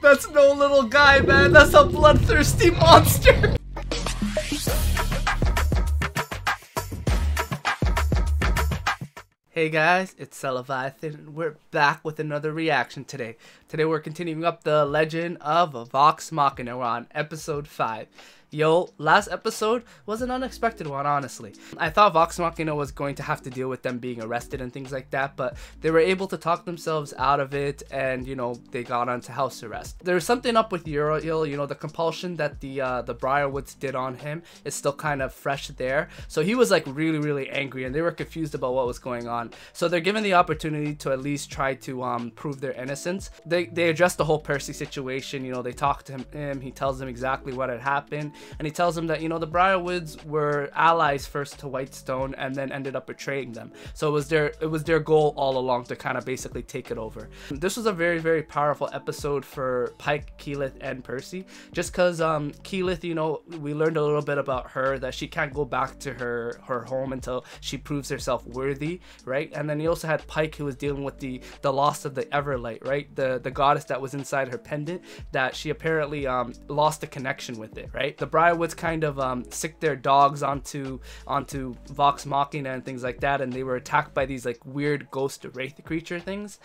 That's no little guy, man. That's a bloodthirsty monster. Hey guys, it's Seleviathan. We're back with another reaction today. Today we're continuing up the legend of Vox Machina. We're on episode 5. Yo, last episode was an unexpected one, honestly. I thought Vox Machina was going to have to deal with them being arrested and things like that, but they were able to talk themselves out of it and, you know, they got onto house arrest. There's something up with Uriel, you know, the compulsion that the Briarwoods did on him is still kind of fresh there. So he was like really angry and they were confused about what was going on. So they're given the opportunity to at least try to prove their innocence. They address the whole Percy situation. You know, they talk to him, he tells them exactly what had happened, and he tells them that, you know, the Briarwoods were allies first to Whitestone and then ended up betraying them. So it was their goal all along to kind of basically take it over. This was a very powerful episode for Pike, Keyleth, and Percy, just because Keyleth, you know, we learned a little bit about her, that she can't go back to her home until she proves herself worthy, right? And then you also had Pike, who was dealing with the loss of the Everlight, right? The goddess that was inside her pendant, that she apparently lost the connection with it, right? The Briarwoods kind of sicked their dogs onto Vox Machina and things like that, and they were attacked by these like weird ghost wraith creature things.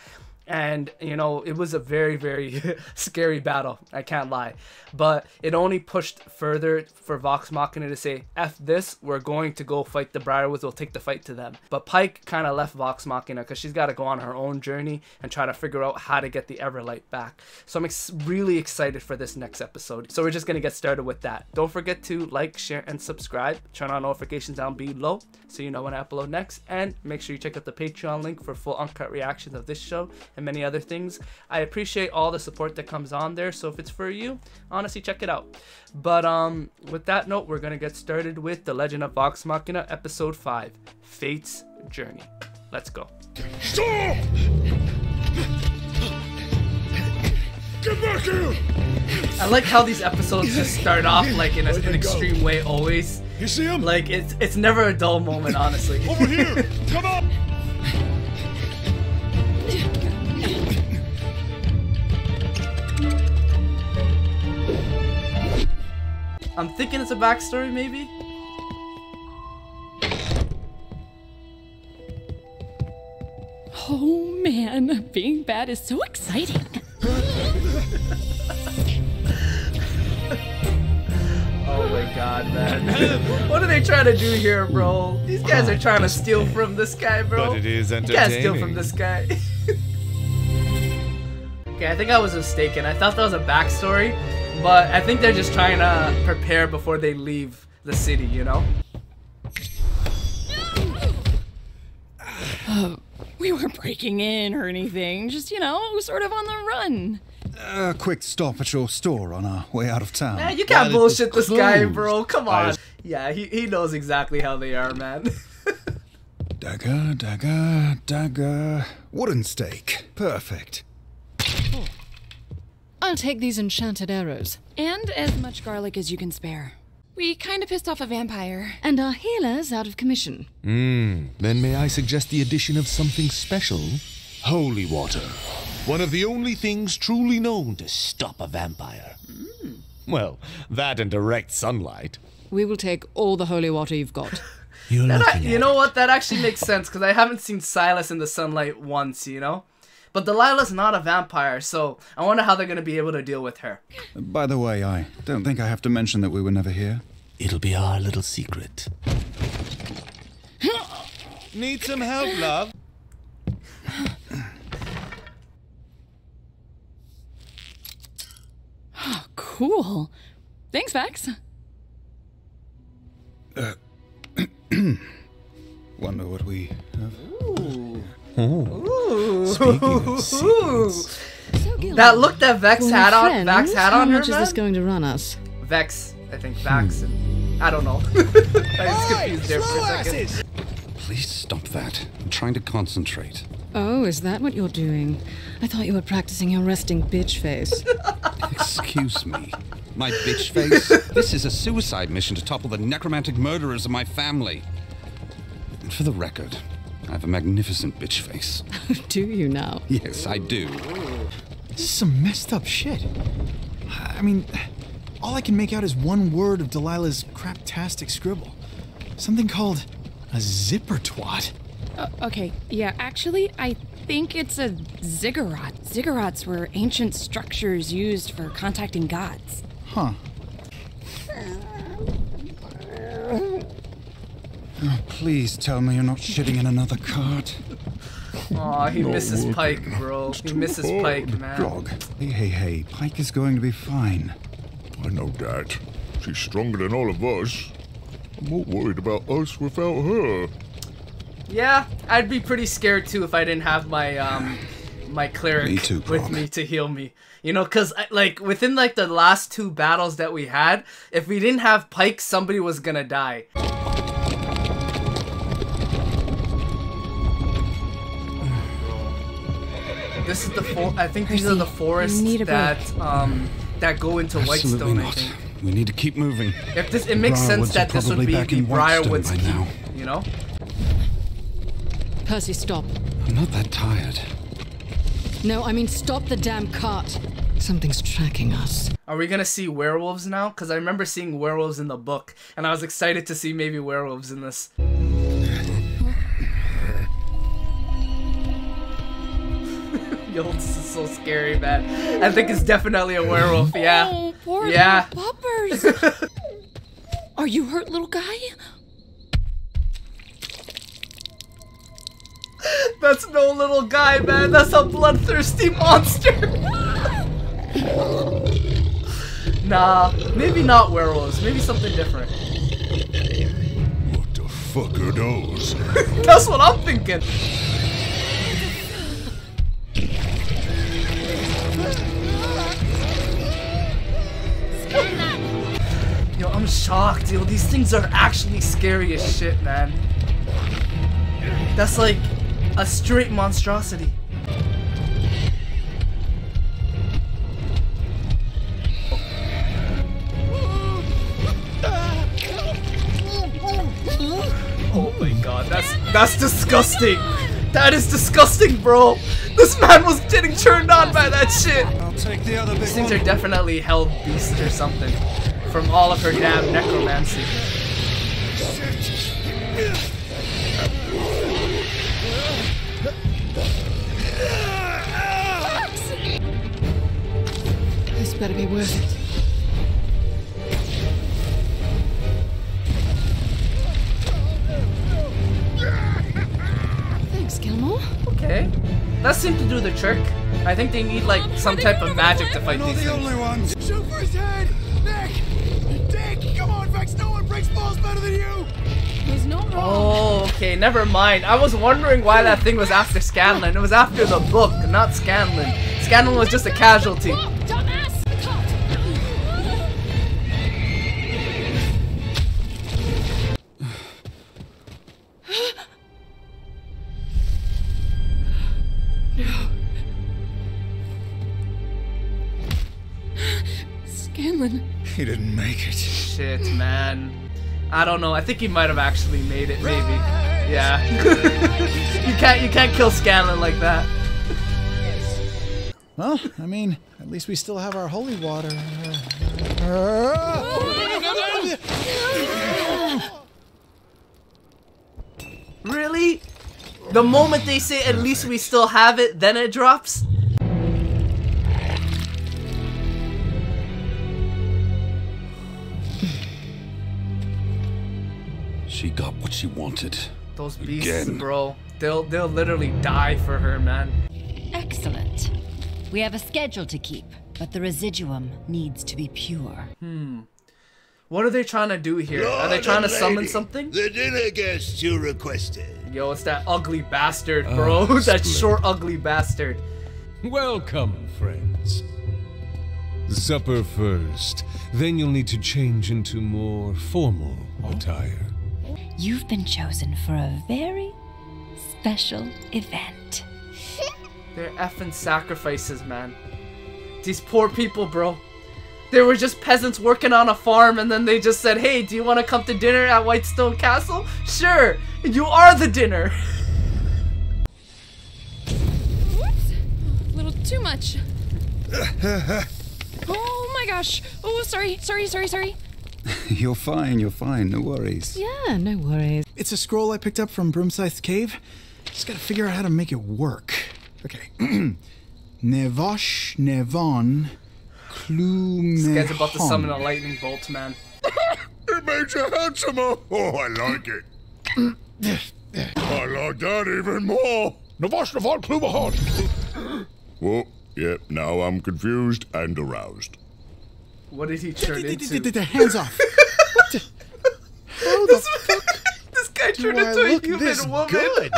And, you know, it was a very scary battle, I can't lie. But it only pushed further for Vox Machina to say, F this, we're going to go fight the Briarwoods, we'll take the fight to them. But Pike kind of left Vox Machina because she's got to go on her own journey and try to figure out how to get the Everlight back. So I'm really excited for this next episode. So we're just going to get started with that. Don't forget to like, share, and subscribe. Turn on notifications down below so you know when I upload next. And make sure you check out the Patreon link for full uncut reactions of this show and many other things. I appreciate all the support that comes on there, so if it's for you, honestly, check it out. But with that note, we're gonna get started with The Legend of Vox Machina, episode 5, Fate's Journey. Let's go. Stop! Get back here! I like how these episodes just start off like in an extreme way always. You see him? Like it's never a dull moment, honestly. Over here! Come on! I'm thinking it's a backstory, maybe? Oh man, being bad is so exciting. Oh my god, man. What are they trying to do here, bro? These guys are trying to steal from this guy, bro. But it is entertaining. You can't steal from this guy. Okay, I think I was mistaken. I thought that was a backstory. But I think they're just trying to prepare before they leave the city, you know? We weren't breaking in or anything, just, you know, sort of on the run. A quick stop at your store on our way out of town. Man, you can't bullshit this guy, bro. Come on. Yeah, he knows exactly how they are, man. Dagger, dagger, dagger. Wooden stake. Perfect. Oh. I'll take these enchanted arrows, and as much garlic as you can spare. We kind of pissed off a vampire, and our healer's out of commission. Then may I suggest the addition of something special? Holy water. One of the only things truly known to stop a vampire. Well, that and direct sunlight. We will take all the holy water you've got. You know what? That actually makes sense, because I haven't seen Silas in the sunlight once, you know? But Delilah's not a vampire, so I wonder how they're going to be able to deal with her. By the way, I don't think I have to mention that we were never here. It'll be our little secret. Need some help, love? Oh, cool. Thanks, Vax. Wonder what we have. Ooh. Ooh. Speaking of secrets. That look that Vex had on, Vax had on her, man. How much is this going to run us? Vex, I think Vax. And, I don't know. I was confused there for a second. Please stop that. I'm trying to concentrate. Oh, is that what you're doing? I thought you were practicing your resting bitch face. Excuse me. My bitch face? This is a suicide mission to topple the necromantic murderers of my family. And for the record, I have a magnificent bitch face. Do you now? Yes, I do. This is some messed up shit. I mean, all I can make out is one word of Delilah's craptastic scribble. Something called a zipper twat. Okay, yeah, actually, I think it's a ziggurat. Ziggurats were ancient structures used for contacting gods. Huh. Oh, please tell me you're not shitting in another cart. Aw, he misses Pike, bro. He misses Pike, man. Dog. Hey, Pike is going to be fine. I know that. She's stronger than all of us. I'm more worried about us without her. Yeah, I'd be pretty scared too if I didn't have my my cleric with me to heal me. You know, because like within like the last two battles that we had, if we didn't have Pike, somebody was gonna die. This is the I think these are the forests that that go into Whitestone. I think. We need to keep moving. If this, it makes sense that this would be the Briarwoods by now. You know. Percy, stop. I'm not that tired. No, I mean stop the damn cart. Something's tracking us. Are we gonna see werewolves now? Because I remember seeing werewolves in the book, and I was excited to see maybe werewolves in this. Yo, this is so scary, man. I think it's definitely a werewolf, yeah. Oh, poor little puppers. Are you hurt, little guy? That's no little guy, man. That's a bloodthirsty monster. Nah, maybe not werewolves. Maybe something different. What the fuck are those? That's what I'm thinking. Yo, I'm shocked, yo. These things are actually scary as shit, man. That's like a straight monstrosity. Oh my god, that's disgusting. That is disgusting, bro. This man was getting turned on by that shit. I'll take the other big one. These things are definitely hell beasts or something from all of her damn necromancy. This better be worth it. Thanks, Gilmore. Okay. That seemed to do the trick. I think they need like some type of magic to fight these things. We're not the only ones. Shoot for his head! Nick! Dick! Come on, Vex! No one breaks balls better than you! He's not wrong. Oh, okay, never mind. I was wondering why that thing was after Scanlan. It was after the book, not Scanlan. Scanlan was just a casualty. No. Scanlan. He didn't make it. Shit, man. I don't know. I think he might have actually made it, maybe. Yeah. You can't kill Scanlan like that. Well, I mean, at least we still have our holy water. Really? The moment they say at least we still have it, then it drops? She got what she wanted. Those beasts, bro. They'll literally die for her, man. Excellent. We have a schedule to keep, but the residuum needs to be pure. Hmm. What are they trying to do here? Lord, are they trying to summon something? The dinner guest you requested. Yo, it's that ugly bastard, bro. That short, ugly bastard. Welcome, friends. Supper first. Then you'll need to change into more formal attire. You've been chosen for a very special event. They're effing sacrifices, man. These poor people, bro. They were just peasants working on a farm, and then they just said, hey, do you want to come to dinner at Whitestone Castle? Sure, you are the dinner. Whoops, a little too much. Oh my gosh. Oh, sorry. You're fine. No worries. Yeah, no worries. It's a scroll I picked up from Broomscythe's cave. Just gotta figure out how to make it work. Okay. Nevosh Nevon Clume. Scared about to summon a lightning bolt, man. It makes you handsomer. Oh, I like it. I like that even more. Nevosh Nevon Clumehon. Whoa, yep, now I'm confused and aroused. What did he turn into? Hands off. What the? How the fuck? This guy turned into a human woman. Good.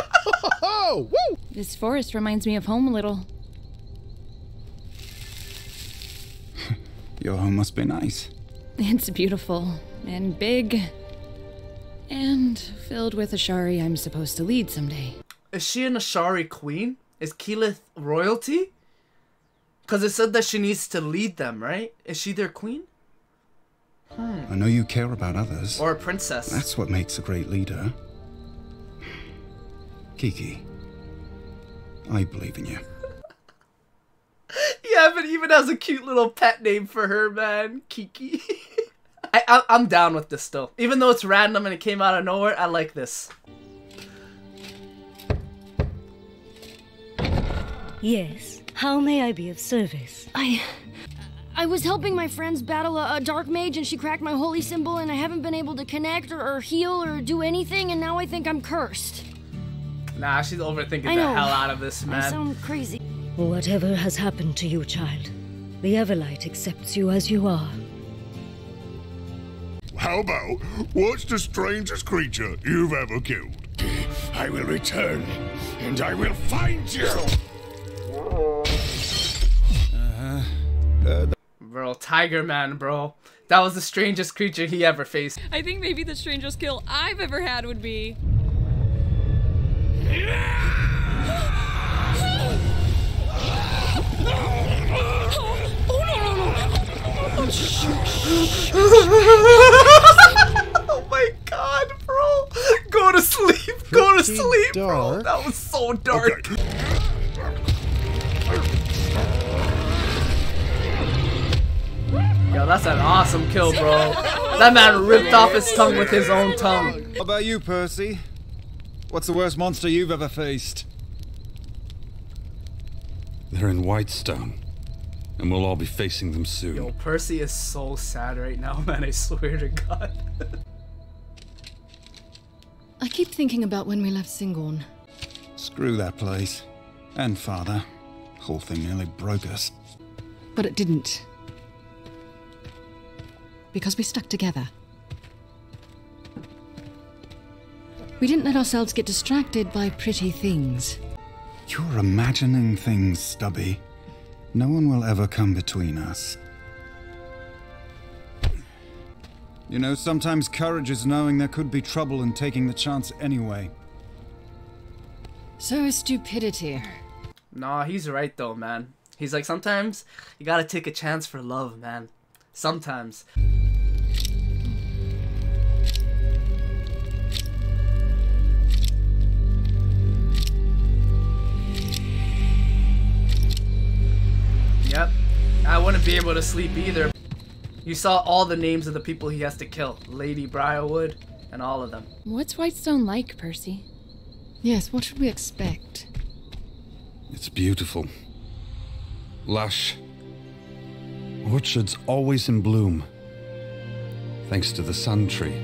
Oh, woo. This forest reminds me of home a little. Your home must be nice. It's beautiful and big and filled with Ashari I'm supposed to lead someday. Is she an Ashari queen? Is Keyleth royalty? Because it said that she needs to lead them, right? Is she their queen? Hmm. I know you care about others. Or a princess. That's what makes a great leader. Kiki, I believe in you. Yeah, but even has a cute little pet name for her, man. Kiki. I'm down with this still. Even though it's random and it came out of nowhere, I like this. Yes. How may I be of service? I was helping my friends battle a dark mage and she cracked my holy symbol and I haven't been able to connect or heal or do anything and now I think I'm cursed. Nah, she's overthinking the hell out of this, man. I sound crazy. Whatever has happened to you, child, the Everlight accepts you as you are. How about, what's the strangest creature you've ever killed? I will return and I will find you! Bro, Tiger Man, bro. That was the strangest creature he ever faced. I think maybe the strangest kill I've ever had would be... Oh my god, bro. Go to sleep. Go to sleep, bro. That was so dark. Okay. Yo, that's an awesome kill, bro. That man ripped off his tongue with his own tongue. How about you, Percy? What's the worst monster you've ever faced? They're in Whitestone, and we'll all be facing them soon. Yo, Percy is so sad right now, man. I swear to God. I keep thinking about when we left Singorn. Screw that place. And father. Whole thing nearly broke us. But it didn't. Because we stuck together. We didn't let ourselves get distracted by pretty things. You're imagining things, Stubby. No one will ever come between us. You know, sometimes courage is knowing there could be trouble and taking the chance anyway. So is stupidity. Nah, he's right though, man. He's like, sometimes you gotta take a chance for love, man. Sometimes. Yep. I wouldn't be able to sleep either. You saw all the names of the people he has to kill. Lady Briarwood and all of them. What's Whitestone like, Percy? Yes, what should we expect? It's beautiful. Lush. Orchards always in bloom. Thanks to the Sun Tree.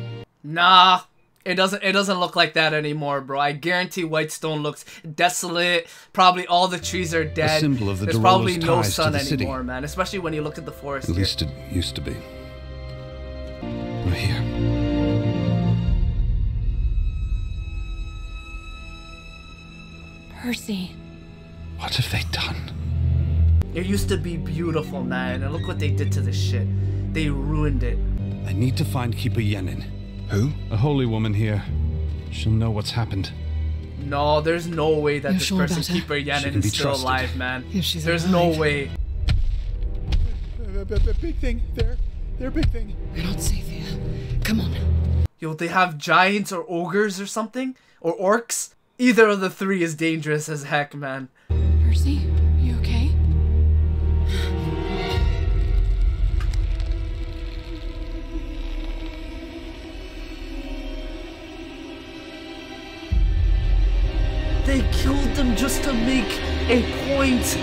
Nah, it doesn't look like that anymore, bro. I guarantee Whitestone looks desolate. Probably all the trees are dead. The symbol of the De Rolo's probably no sun anymore, city. Man. Especially when you look at the forest. At least it used to be. We're here. Percy. What have they done? It used to be beautiful, man, and look what they did to this shit. They ruined it. I need to find Keeper Yenin. Who? A holy woman here. She'll know what's happened. No, there's no way that this person, Keeper Yenin, is still alive, man. There's no way. Big thing. They're big thing. We're not safe here. Come on. Yo, they have giants or ogres or something? Or orcs? Either of the three is dangerous as heck, man. Percy, you okay? point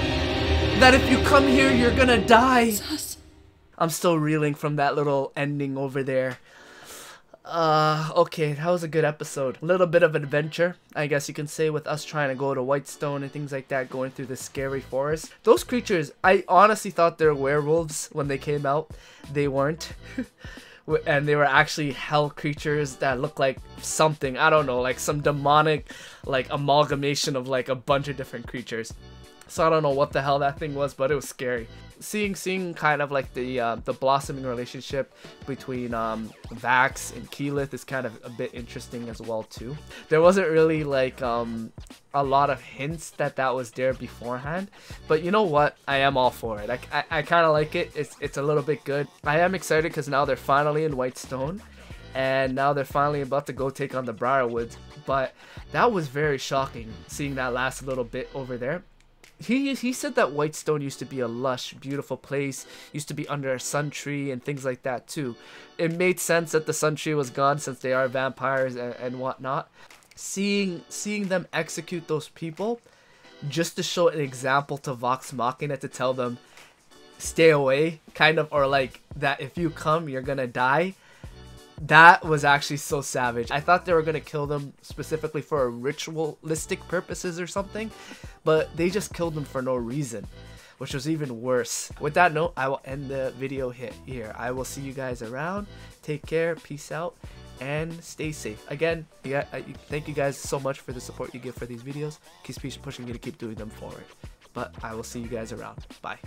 that if you come here, you're gonna die. I'm still reeling from that little ending over there. Okay, that was a good episode. A little bit of adventure, I guess you can say, with us trying to go to Whitestone and things like that, going through the scary forest. Those creatures, I honestly thought they were werewolves when they came out. They weren't. And they were actually hell creatures that looked like something, I don't know, like some demonic, like, amalgamation of, like, a bunch of different creatures. So I don't know what the hell that thing was, but it was scary. Seeing kind of like the blossoming relationship between Vax and Keyleth is kind of a bit interesting as well too. There wasn't really like a lot of hints that was there beforehand, but you know what? I am all for it. I kind of like it. It's a little bit good. I am excited because now they're finally in Whitestone. And now they're finally about to go take on the Briarwoods. But that was very shocking, seeing that last little bit over there. He said that Whitestone used to be a lush, beautiful place, used to be under a sun tree and things like that too. It made sense that the sun tree was gone since they are vampires and whatnot. Seeing them execute those people just to show an example to Vox Machina, to tell them stay away, kind of, or like that if you come you're gonna die. That was actually so savage. I thought they were gonna kill them specifically for ritualistic purposes or something, but they just killed them for no reason, which was even worse. With that note, I will end the video here. I will see you guys around. Take care, peace out, and stay safe. Again, yeah, thank you guys so much for the support you give for these videos. Keep pushing me to keep doing them forward. But I will see you guys around. Bye.